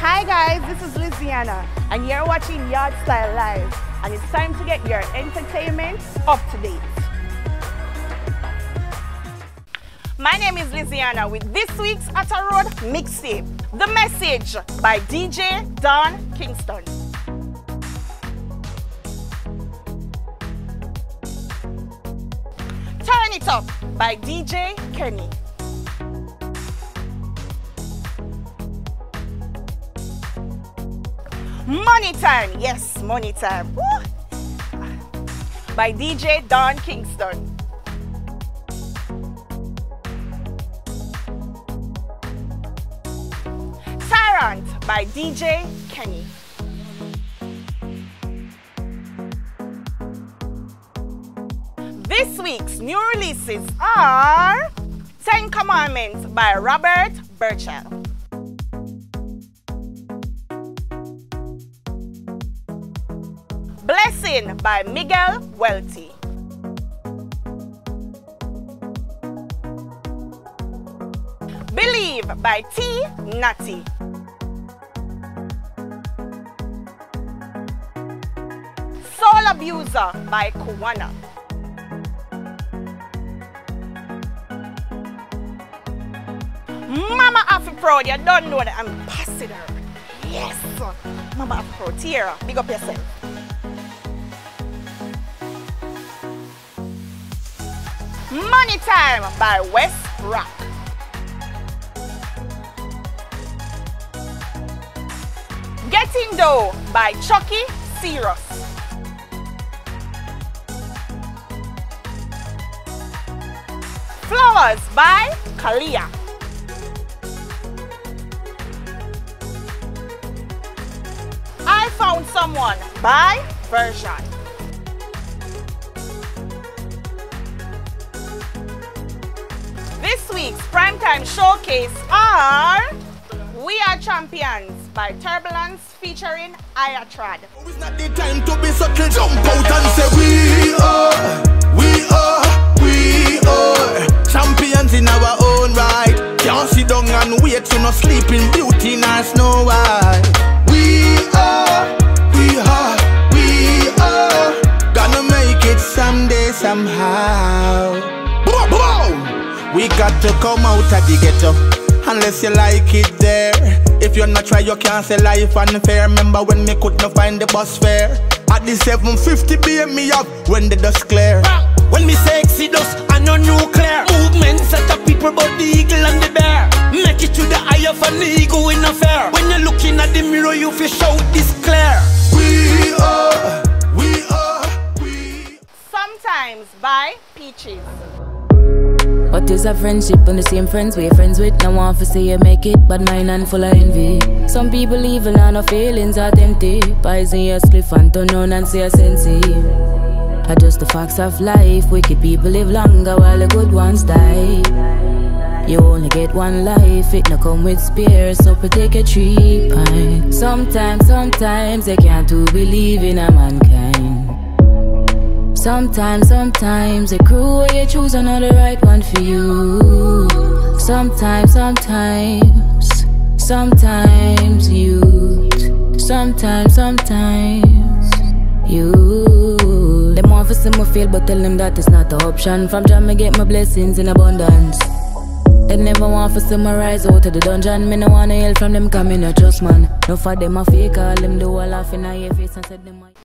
Hi guys, this is Lizziana, and you're watching Yardstyle Live, and it's time to get your entertainment up to date. My name is Lizziana with this week's Atta Road Mixtape, The Message by DJ Don Kingston. Turn It Up by DJ Kenny. Money Time, yes, Money Time, woo, by DJ Don Kingston. By DJ Kenny. This week's new releases are 10 Commandments by Robert Burchell, Blessing by Miguel Welty, Believe by T Natty, Abuser by Kawana, Mama Afi Pro, you don't know the ambassador. Yes, Mama Afi Pro, Tierra, big up yourself. Money Time by West Rock, Getting Dough by Chucky Cyrus, Flowers by Kalia, I Found Someone by Virgin, this week's primetime showcase are We Are Champions by Turbulence featuring Ayatrad. Oh, it's not the time to be subtle. Jump out and say we are, we are, we are. Champions in our own right. Can't sit down and wait to no sleeping beauty nor Snow White. We are, we are, we are. Gonna make it someday somehow. Boom, boom. We got to come out of the ghetto, unless you like it there. If you're not try, you can't say life unfair. Remember when me could not find the bus fare? At the 7:50 beam me up when the dust clear. When me say exit us, I know nuclear. Movement set up people but the eagle and the bear. Make it to the eye of an eagle in a fair. When you're looking at the mirror, you feel shout this clear. We are, we are, we. Sometimes by Peaches. What is a friendship when the same friends we're friends with? No one for say you make it, but mine and full of envy. Some people evil and no feelings are empty. Poison your spliff and turn on and say a sensei. Are just the facts of life. Wicked people live longer while the good ones die. You only get one life, it no come with spears, so protect your tree pine. Sometimes they can't do believe in a mankind. Sometimes the crew where you choose another right one for you. Sometimes you. Sometimes you. Them want to see me fail, but tell them that it's not an option. From Jah me get my blessings in abundance. They never want to see me rise out of the dungeon. Me no want to heal from them coming, I trust man. No for them a fake, all them do a laugh in a face and said them.